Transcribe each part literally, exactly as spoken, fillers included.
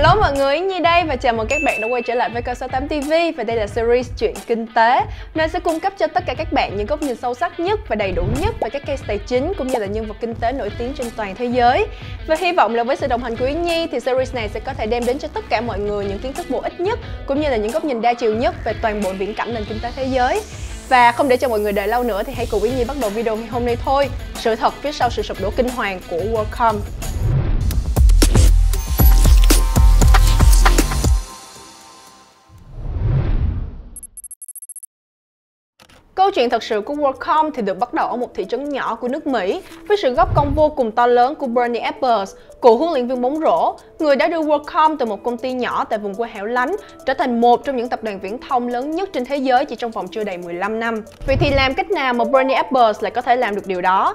Hello mọi người, Ý Nhi đây và chào mừng các bạn đã quay trở lại với Coin sáu tám TV. Và đây là series Chuyện Kinh tế, nơi sẽ cung cấp cho tất cả các bạn những góc nhìn sâu sắc nhất và đầy đủ nhất về các case tài chính cũng như là nhân vật kinh tế nổi tiếng trên toàn thế giới. Và hy vọng là với sự đồng hành của Ý Nhi thì series này sẽ có thể đem đến cho tất cả mọi người những kiến thức bổ ích nhất cũng như là những góc nhìn đa chiều nhất về toàn bộ viễn cảnh nền kinh tế thế giới. Và không để cho mọi người đợi lâu nữa thì hãy cùng Ý Nhi bắt đầu video ngày hôm nay thôi. Sự thật phía sau sự sụp đổ kinh hoàng của WorldCom. Câu chuyện thật sự của WorldCom thì được bắt đầu ở một thị trấn nhỏ của nước Mỹ với sự góp công vô cùng to lớn của Bernie Ebbers, cựu huấn luyện viên bóng rổ, người đã đưa WorldCom từ một công ty nhỏ tại vùng quê hẻo lánh trở thành một trong những tập đoàn viễn thông lớn nhất trên thế giới chỉ trong vòng chưa đầy mười lăm năm. Vậy thì làm cách nào mà Bernie Ebbers lại có thể làm được điều đó?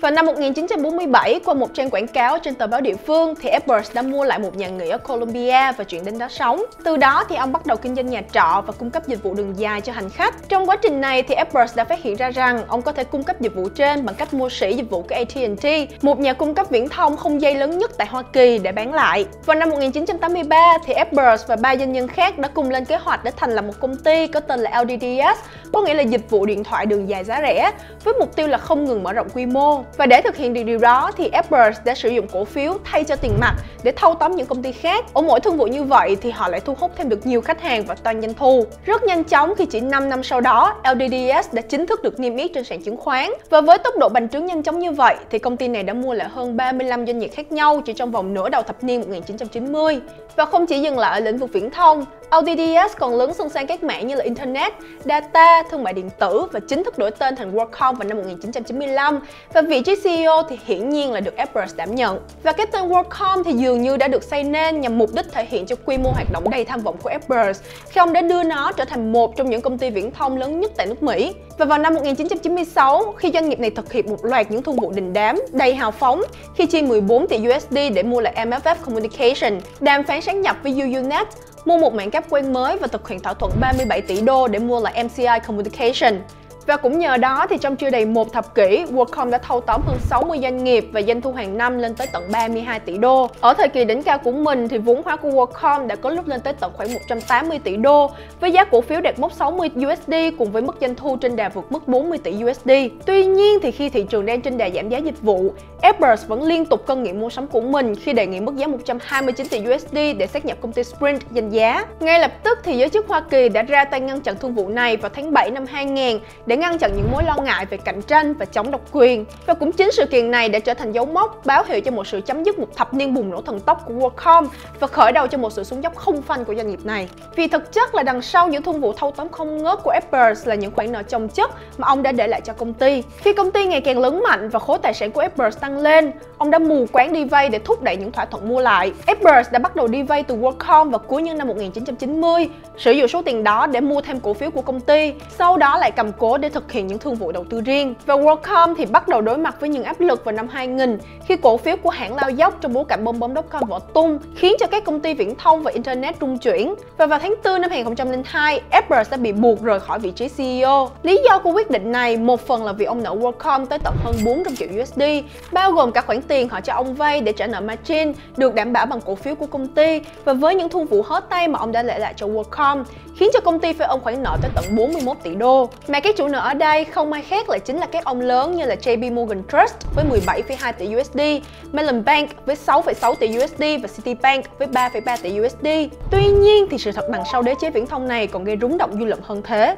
Vào năm một nghìn chín trăm bốn mươi bảy, qua một trang quảng cáo trên tờ báo địa phương thì Ebbers đã mua lại một nhà nghỉ ở Colombia và chuyển đến đó sống. Từ đó thì ông bắt đầu kinh doanh nhà trọ và cung cấp dịch vụ đường dài cho hành khách. Trong quá trình này thì Ebbers đã phát hiện ra rằng ông có thể cung cấp dịch vụ trên bằng cách mua sỉ dịch vụ của A T and T, một nhà cung cấp viễn thông không dây lớn nhất tại Hoa Kỳ, để bán lại. Vào năm một nghìn chín trăm tám mươi ba thì Ebbers và ba doanh nhân khác đã cùng lên kế hoạch để thành lập một công ty có tên là L D D S, có nghĩa là dịch vụ điện thoại đường dài giá rẻ, với mục tiêu là không ngừng mở rộng quy mô. Và để thực hiện được điều đó thì Ebbers đã sử dụng cổ phiếu thay cho tiền mặt để thâu tóm những công ty khác. Ở mỗi thương vụ như vậy thì họ lại thu hút thêm được nhiều khách hàng và tăng doanh thu. Rất nhanh chóng khi chỉ năm năm sau đó, L D D S đã chính thức được niêm yết trên sàn chứng khoán. Và với tốc độ bành trướng nhanh chóng như vậy thì công ty này đã mua lại hơn ba mươi lăm doanh nghiệp khác nhau chỉ trong vòng nửa đầu thập niên một nghìn chín trăm chín mươi. Và không chỉ dừng lại ở lĩnh vực viễn thông, L D D S còn lấn sân sang các mạng như là Internet, Data, thương mại điện tử và chính thức đổi tên thành WorldCom vào năm một nghìn chín trăm chín mươi lăm. Và vị trí C E O thì hiển nhiên là được Ebbers đảm nhận. Và cái tên WorldCom thì dường như đã được xây nên nhằm mục đích thể hiện cho quy mô hoạt động đầy tham vọng của Ebbers khi ông đã đưa nó trở thành một trong những công ty viễn thông lớn nhất tại nước Mỹ. Và vào năm một nghìn chín trăm chín mươi sáu, khi doanh nghiệp này thực hiện một loạt những thương vụ đình đám đầy hào phóng khi chi mười bốn tỷ u ét đê để mua lại M F F Communication, đàm phán sáng nhập với U U Net, mua một mạng cáp quang mới và thực hiện thỏa thuận ba mươi bảy tỷ đô để mua lại M C I Communication. Và cũng nhờ đó thì trong chưa đầy một thập kỷ, WorldCom đã thâu tóm hơn sáu mươi doanh nghiệp và doanh thu hàng năm lên tới tận ba mươi hai tỷ đô. Ở thời kỳ đỉnh cao của mình thì vốn hóa của WorldCom đã có lúc lên tới tận khoảng một trăm tám mươi tỷ đô, với giá cổ phiếu đạt mốc sáu mươi u ét đê cùng với mức doanh thu trên đà vượt mức bốn mươi tỷ u ét đê. Tuy nhiên thì khi thị trường đang trên đà giảm giá dịch vụ, Ebbers vẫn liên tục cân nghiện mua sắm của mình khi đề nghị mức giá một trăm hai mươi chín tỷ u ét đê để sát nhập công ty Sprint danh giá. Ngay lập tức thì giới chức Hoa Kỳ đã ra tay ngăn chặn thương vụ này vào tháng bảy năm hai nghìn để ngăn chặn những mối lo ngại về cạnh tranh và chống độc quyền. Và cũng chính sự kiện này đã trở thành dấu mốc báo hiệu cho một sự chấm dứt một thập niên bùng nổ thần tốc của WorldCom và khởi đầu cho một sự xuống dốc không phanh của doanh nghiệp này. Vì thực chất là đằng sau những thương vụ thâu tóm không ngớt của Ebbers là những khoản nợ chồng chất mà ông đã để lại cho công ty. Khi công ty ngày càng lớn mạnh và khối tài sản của Ebbers tăng lên, ông đã mù quáng đi vay để thúc đẩy những thỏa thuận mua lại. Ebbers đã bắt đầu đi vay từ WorldCom vào cuối những năm một nghìn chín trăm chín mươi, sử dụng số tiền đó để mua thêm cổ phiếu của công ty, sau đó lại cầm cố để thực hiện những thương vụ đầu tư riêng. Và WorldCom thì bắt đầu đối mặt với những áp lực vào năm hai nghìn khi cổ phiếu của hãng lao dốc trong bối cảnh bong bóng dot com vỡ tung, khiến cho các công ty viễn thông và Internet rung chuyển. Và vào tháng tư năm hai nghìn không trăm lẻ hai, Ebbers đã bị buộc rời khỏi vị trí C E O. Lý do của quyết định này một phần là vì ông nợ WorldCom tới tận hơn bốn trăm triệu u ét đê, bao gồm cả khoản tiền họ cho ông vay để trả nợ margin được đảm bảo bằng cổ phiếu của công ty và với những thương vụ hớ tay mà ông đã để lại cho WorldCom, khiến cho công ty phải ôm khoản nợ tới tận bốn mươi mốt tỷ đô. Mà cái chủ nợ ở đây không ai khác lại chính là các ông lớn như là J P Morgan Trust với mười bảy phẩy hai tỷ u ét đê, Mellon Bank với sáu phẩy sáu tỷ u ét đê và Citibank với ba phẩy ba tỷ u ét đê. Tuy nhiên thì sự thật đằng sau đế chế viễn thông này còn gây rúng động dư luận hơn thế.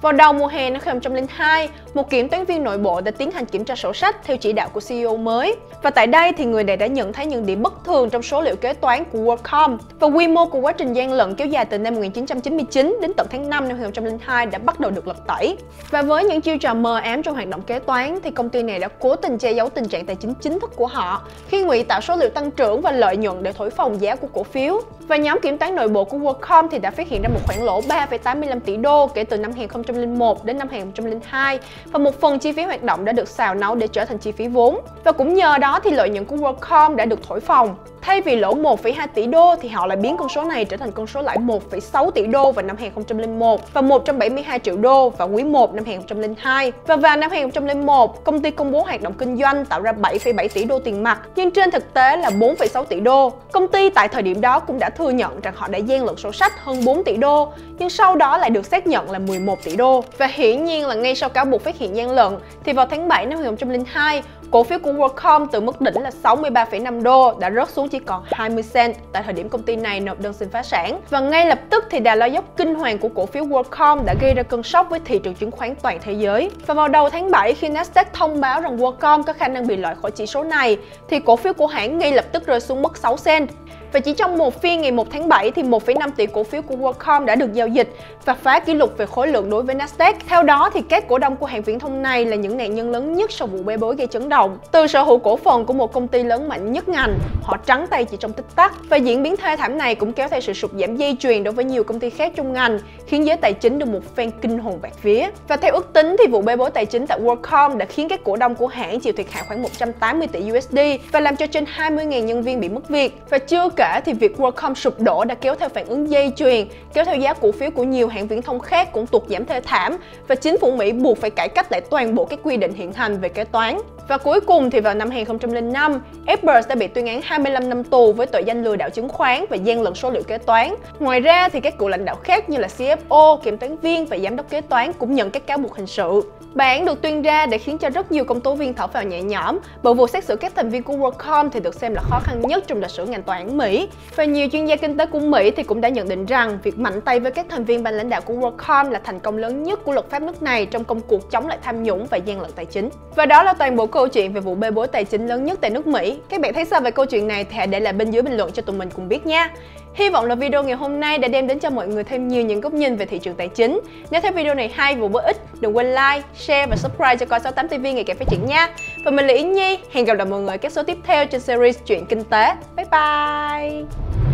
Vào đầu mùa hè năm hai nghìn không trăm lẻ hai, một kiểm toán viên nội bộ đã tiến hành kiểm tra sổ sách theo chỉ đạo của C E O mới. Và tại đây thì người này đã nhận thấy những điểm bất thường trong số liệu kế toán của WorldCom. Và quy mô của quá trình gian lận kéo dài từ năm một nghìn chín trăm chín mươi chín đến tận tháng năm năm hai nghìn không trăm lẻ hai đã bắt đầu được lật tẩy. Và với những chiêu trò mờ ám trong hoạt động kế toán thì công ty này đã cố tình che giấu tình trạng tài chính chính thức của họ khi ngụy tạo số liệu tăng trưởng và lợi nhuận để thổi phồng giá của cổ phiếu. Và nhóm kiểm toán nội bộ của WorldCom thì đã phát hiện ra một khoản lỗ ba phẩy tám mươi lăm tỷ đô kể từ năm hai nghìn không trăm lẻ một đến năm hai nghìn không trăm lẻ hai, và một phần chi phí hoạt động đã được xào nấu để trở thành chi phí vốn. Và cũng nhờ đó thì lợi nhuận của WorldCom đã được thổi phồng. Thay vì lỗ một phẩy hai tỷ đô thì họ lại biến con số này trở thành con số lãi một phẩy sáu tỷ đô vào năm hai nghìn không trăm lẻ một và một trăm bảy mươi hai triệu đô vào quý một năm hai nghìn không trăm lẻ hai. Và vào năm hai nghìn không trăm lẻ một, công ty công bố hoạt động kinh doanh tạo ra bảy phẩy bảy tỷ đô tiền mặt, nhưng trên thực tế là bốn phẩy sáu tỷ đô. Công ty tại thời điểm đó cũng đã thừa nhận rằng họ đã gian lận sổ sách hơn bốn tỷ đô, nhưng sau đó lại được xác nhận là mười một tỷ đô. Và hiển nhiên là ngay sau cáo buộc phát hiện gian lận thì vào tháng bảy năm hai nghìn không trăm lẻ hai, cổ phiếu của WorldCom từ mức đỉnh là sáu mươi ba phẩy năm đô đã rớt xuống chỉ còn hai mươi cent tại thời điểm công ty này nộp đơn xin phá sản. Và ngay lập tức thì đà lao dốc kinh hoàng của cổ phiếu WorldCom đã gây ra cơn sốc với thị trường chứng khoán toàn thế giới. Và vào đầu tháng bảy, khi Nasdaq thông báo rằng WorldCom có khả năng bị loại khỏi chỉ số này thì cổ phiếu của hãng ngay lập tức rơi xuống mất sáu cent. Và chỉ trong một phiên ngày một tháng bảy thì một phẩy năm tỷ cổ phiếu của WorldCom đã được giao dịch và phá kỷ lục về khối lượng đối với Nasdaq. Theo đó thì các cổ đông của hãng viễn thông này là những nạn nhân lớn nhất sau vụ bê bối gây chấn động. Từ sở hữu cổ phần của một công ty lớn mạnh nhất ngành, họ trắng tay chỉ trong tích tắc. Và diễn biến thê thảm này cũng kéo theo sự sụt giảm dây chuyền đối với nhiều công ty khác trong ngành, khiến giới tài chính được một phen kinh hồn bạt vía. Và theo ước tính thì vụ bê bối tài chính tại WorldCom đã khiến các cổ đông của hãng chịu thiệt hại khoảng một trăm tám mươi tỷ u ét đê và làm cho trên hai mươi nghìn nhân viên bị mất việc. Và chưa kể thì việc WorldCom sụp đổ đã kéo theo phản ứng dây chuyền, kéo theo giá cổ phiếu của nhiều hãng viễn thông khác cũng tụt giảm thê thảm và chính phủ Mỹ buộc phải cải cách lại toàn bộ các quy định hiện hành về kế toán. Và cuối cùng thì vào năm hai nghìn không trăm lẻ năm, Ebbers đã bị tuyên án hai mươi lăm năm tù với tội danh lừa đảo chứng khoán và gian lận số liệu kế toán. Ngoài ra thì các cựu lãnh đạo khác như là xê ép ô, kiểm toán viên và giám đốc kế toán cũng nhận các cáo buộc hình sự. Bản án được tuyên ra để khiến cho rất nhiều công tố viên thở phào nhẹ nhõm, bởi vụ xét xử các thành viên của WorldCom thì được xem là khó khăn nhất trong lịch sử ngành tòa án Mỹ. Và nhiều chuyên gia kinh tế của Mỹ thì cũng đã nhận định rằng việc mạnh tay với các thành viên ban lãnh đạo của WorldCom là thành công lớn nhất của luật pháp nước này trong công cuộc chống lại tham nhũng và gian lận tài chính. Và đó là toàn bộ câu chuyện về vụ bê bối tài chính lớn nhất tại nước Mỹ. Các bạn thấy sao về câu chuyện này thì hãy để lại bên dưới bình luận cho tụi mình cùng biết nha. Hy vọng là video ngày hôm nay đã đem đến cho mọi người thêm nhiều những góc nhìn về thị trường tài chính. Nếu thấy video này hay và bổ ích, đừng quên like, share và subscribe cho Coin sáu tám TV ngày càng phát triển nha. Và mình là Ý Nhi, hẹn gặp lại mọi người các số tiếp theo trên series Chuyện Kinh tế. Bye bye!